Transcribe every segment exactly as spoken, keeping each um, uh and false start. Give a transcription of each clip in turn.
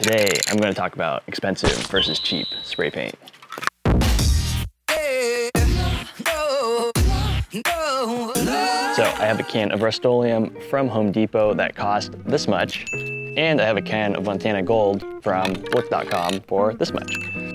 Today, I'm going to talk about expensive versus cheap spray paint. So I have a can of Rust-Oleum from Home Depot that cost this much, and I have a can of Montana Gold from Worth dot com for this much.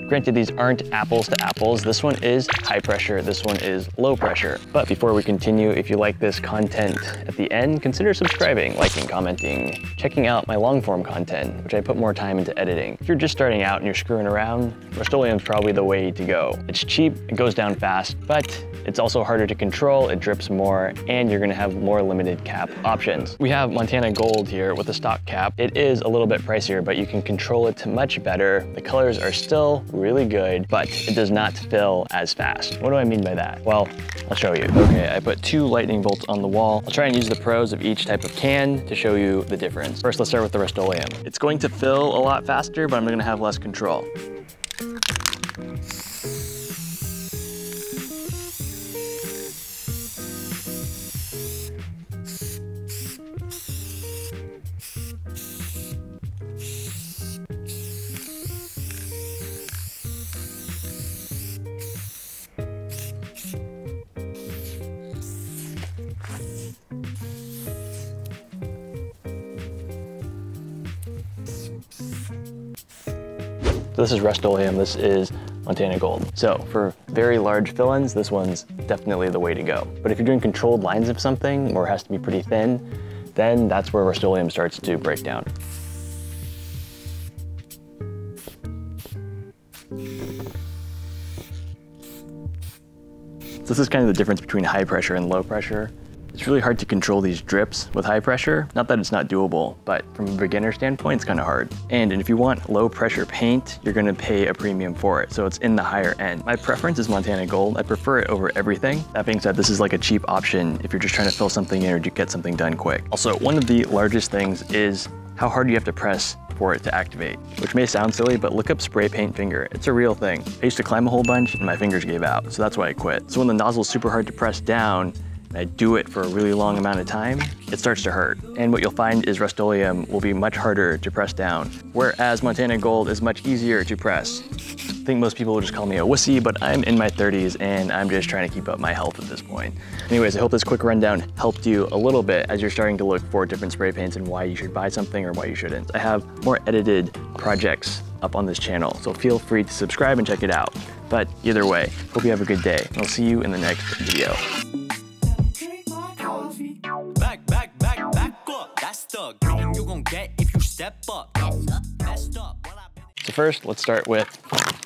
Granted, these aren't apples to apples. This one is high pressure, this one is low pressure. But before we continue, if you like this content at the end, consider subscribing, liking, commenting, checking out my long form content, which I put more time into editing. If you're just starting out and you're screwing around, Rust-Oleum's probably the way to go. It's cheap, it goes down fast, but it's also harder to control, it drips more, and you're gonna have more limited cap options. We have Montana Gold here with a stock cap. It is a little bit pricier, but you can control it much better. The colors are still really good, but it does not fill as fast. What do I mean by that? Well, I'll show you. Okay, I put two lightning bolts on the wall. I'll try and use the pros of each type of can to show you the difference. First, let's start with the Rust-Oleum. It's going to fill a lot faster, but I'm gonna have less control. So this is Rust-Oleum, this is Montana Gold. So for very large fill-ins, this one's definitely the way to go. But if you're doing controlled lines of something, or it has to be pretty thin, then that's where Rust-Oleum starts to break down. So this is kind of the difference between high pressure and low pressure. It's really hard to control these drips with high pressure. Not that it's not doable, but from a beginner standpoint, it's kind of hard. And, and if you want low pressure paint, you're gonna pay a premium for it. So it's in the higher end. My preference is Montana Gold. I prefer it over everything. That being said, this is like a cheap option if you're just trying to fill something in or to get something done quick. Also, one of the largest things is how hard you have to press for it to activate, which may sound silly, but look up spray paint finger. It's a real thing. I used to climb a whole bunch and my fingers gave out, so that's why I quit. So when the nozzle's super hard to press down, I do it for a really long amount of time, it starts to hurt. And what you'll find is Rust-Oleum will be much harder to press down, whereas Montana Gold is much easier to press. I think most people will just call me a wussy, but I'm in my thirties and I'm just trying to keep up my health at this point. Anyways, I hope this quick rundown helped you a little bit as you're starting to look for different spray paints and why you should buy something or why you shouldn't. I have more edited projects up on this channel, so feel free to subscribe and check it out. But either way, hope you have a good day. I'll see you in the next video. So first, let's start with